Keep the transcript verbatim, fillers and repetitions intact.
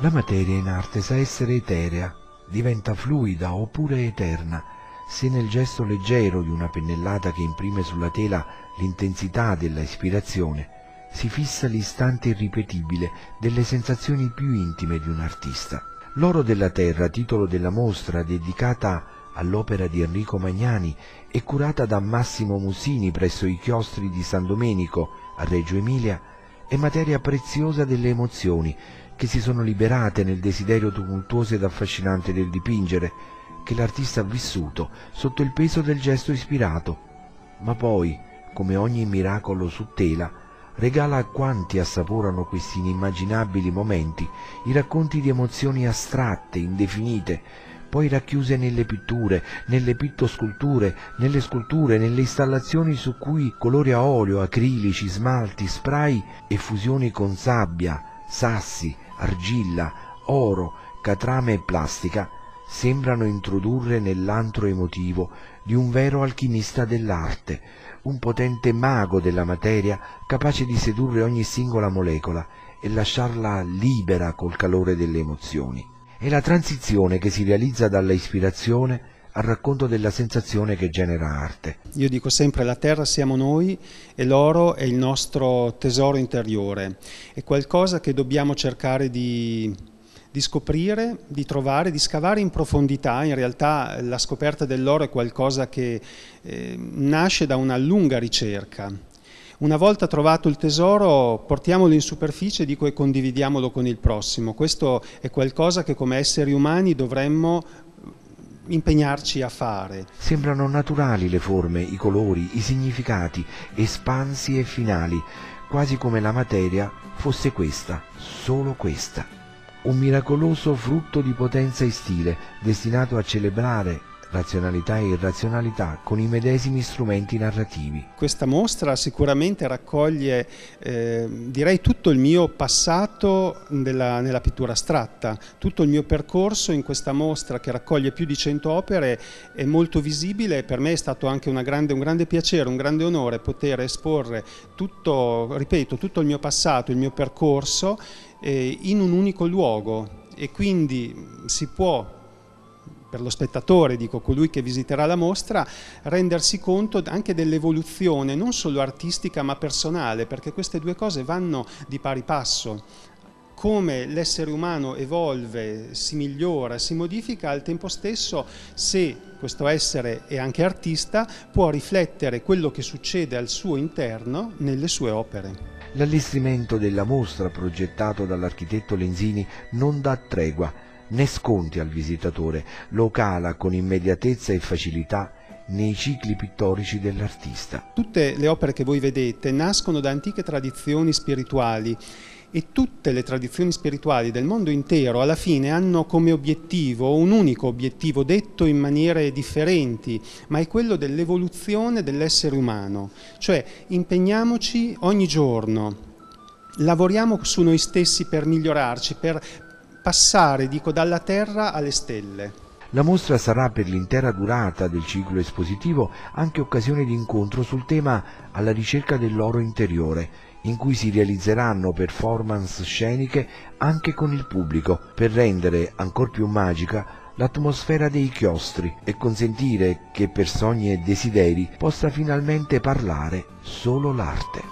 La materia in arte sa essere eterea, diventa fluida oppure eterna, se nel gesto leggero di una pennellata che imprime sulla tela l'intensità della ispirazione, si fissa l'istante irripetibile delle sensazioni più intime di un artista. L'oro della terra, titolo della mostra dedicata all'opera di Enrico Magnani, è curata da Massimo Mussini presso i Chiostri di San Domenico a Reggio Emilia, è materia preziosa delle emozioni che si sono liberate nel desiderio tumultuoso ed affascinante del dipingere, che l'artista ha vissuto sotto il peso del gesto ispirato, ma poi, come ogni miracolo su tela, regala a quanti assaporano questi inimmaginabili momenti i racconti di emozioni astratte, indefinite, poi racchiuse nelle pitture, nelle pittosculture, nelle sculture, nelle installazioni su cui colori a olio, acrilici, smalti, spray e fusioni con sabbia, sassi, argilla, oro, catrame e plastica sembrano introdurre nell'antro emotivo di un vero alchimista dell'arte, un potente mago della materia capace di sedurre ogni singola molecola e lasciarla libera col calore delle emozioni. È la transizione che si realizza dalla ispirazione al racconto della sensazione che genera arte. Io dico sempre, la terra siamo noi e l'oro è il nostro tesoro interiore, è qualcosa che dobbiamo cercare di... di scoprire, di trovare, di scavare in profondità. In realtà la scoperta dell'oro è qualcosa che eh, nasce da una lunga ricerca. Una volta trovato il tesoro, portiamolo in superficie, dico, e condividiamolo con il prossimo. Questo è qualcosa che come esseri umani dovremmo impegnarci a fare. Sembrano naturali le forme, i colori, i significati, espansi e finali, quasi come la materia fosse questa, solo questa. Un miracoloso frutto di potenza e stile, destinato a celebrare razionalità e irrazionalità con i medesimi strumenti narrativi. Questa mostra sicuramente raccoglie, eh, direi, tutto il mio passato della, nella pittura astratta, tutto il mio percorso in questa mostra che raccoglie più di cento opere è molto visibile. Per me è stato anche una grande, un grande piacere, un grande onore poter esporre tutto, ripeto, tutto il mio passato, il mio percorso eh, in un unico luogo, e quindi si può, per lo spettatore, dico, colui che visiterà la mostra, rendersi conto anche dell'evoluzione non solo artistica ma personale, perché queste due cose vanno di pari passo. Come l'essere umano evolve, si migliora, si modifica, al tempo stesso, se questo essere è anche artista, può riflettere quello che succede al suo interno nelle sue opere. L'allestimento della mostra, progettato dall'architetto Lenzini, non dà tregua né sconti al visitatore, lo cala con immediatezza e facilità nei cicli pittorici dell'artista. Tutte le opere che voi vedete nascono da antiche tradizioni spirituali, e tutte le tradizioni spirituali del mondo intero alla fine hanno come obiettivo, un unico obiettivo detto in maniere differenti, ma è quello dell'evoluzione dell'essere umano, cioè impegniamoci ogni giorno, lavoriamo su noi stessi per migliorarci, per passare, dico, dalla terra alle stelle. La mostra sarà per l'intera durata del ciclo espositivo anche occasione di incontro sul tema alla ricerca dell'oro interiore, in cui si realizzeranno performance sceniche anche con il pubblico, per rendere ancor più magica l'atmosfera dei chiostri e consentire che per sogni e desideri possa finalmente parlare solo l'arte.